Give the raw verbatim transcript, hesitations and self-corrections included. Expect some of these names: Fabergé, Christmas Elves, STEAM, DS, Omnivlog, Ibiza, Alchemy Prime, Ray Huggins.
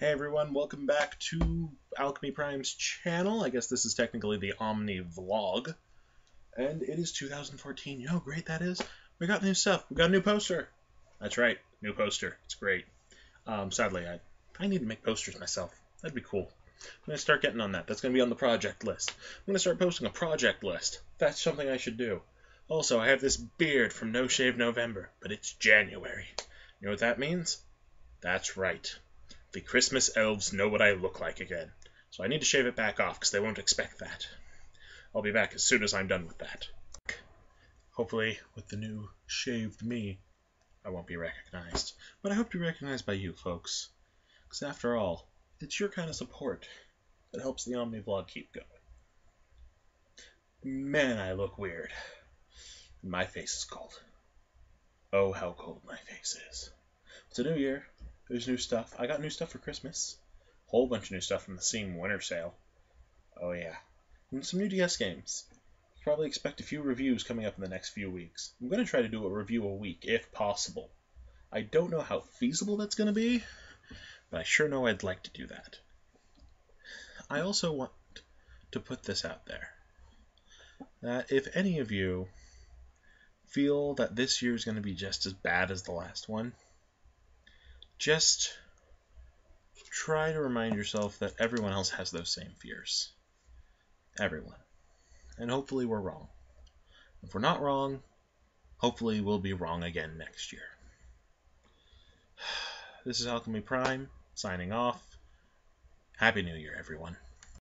Hey everyone, welcome back to Alchemy Prime's channel. I guess this is technically the Omnivlog. And it is two thousand fourteen. You know how great that is? We got new stuff. We got a new poster. That's right, new poster. It's great. Um, sadly, I, I need to make posters myself. That'd be cool. I'm going to start getting on that. That's going to be on the project list. I'm going to start posting a project list. That's something I should do. Also, I have this beard from No Shave November, but it's January. You know what that means? That's right. The Christmas elves know what I look like again, so I need to shave it back off because they won't expect that. I'll be back as soon as I'm done with that. Hopefully, with the new shaved me, I won't be recognized. But I hope to be recognized by you, folks. Because after all, it's your kind of support that helps the Omnivlog keep going. Man, I look weird. My face is cold. Oh, how cold my face is. It's a new year. There's new stuff. I got new stuff for Christmas. Whole bunch of new stuff from the Steam Winter Sale. Oh yeah. And some new D S games. You probably expect a few reviews coming up in the next few weeks. I'm going to try to do a review a week, if possible. I don't know how feasible that's going to be, but I sure know I'd like to do that. I also want to put this out there, that if any of you feel that this year is going to be just as bad as the last one, just try to remind yourself that everyone else has those same fears. Everyone. And hopefully we're wrong. If we're not wrong, hopefully we'll be wrong again next year. This is Alchemy Prime, signing off. Happy New Year, everyone.